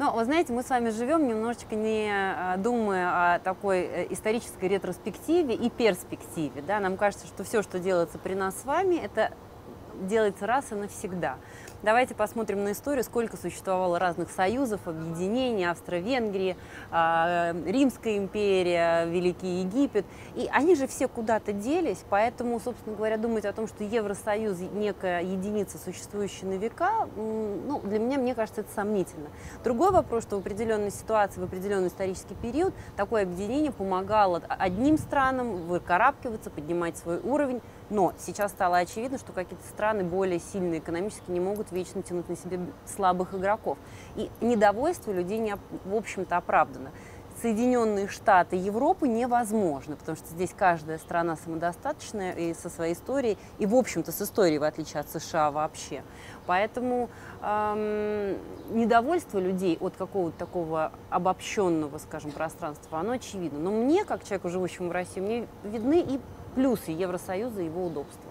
Но, вы знаете, мы с вами живем, немножечко не думая о такой исторической ретроспективе и перспективе. Да? Нам кажется, что все, что делается при нас с вами, это делается раз и навсегда. Давайте посмотрим на историю, сколько существовало разных союзов, объединений, Австро-Венгрии, Римская империя, Великий Египет. И они же все куда-то делись, поэтому, собственно говоря, думать о том, что Евросоюз некая единица, существующая на века, ну, для меня, мне кажется, это сомнительно. Другой вопрос, что в определенной ситуации, в определенный исторический период такое объединение помогало одним странам выкарабкиваться, поднимать свой уровень. Но сейчас стало очевидно, что какие-то страны более сильные экономически не могут вечно тянуть на себе слабых игроков. И недовольство людей, не, в общем-то, оправдано. Соединенные Штаты Европы невозможно, потому что здесь каждая страна самодостаточная и со своей историей, и, в общем-то, с историей, в отличие от США вообще. Поэтому недовольство людей от какого-то такого обобщенного, скажем, пространства, оно очевидно. Но мне, как человеку, живущему в России, мне видны и плюсы Евросоюза и его удобства.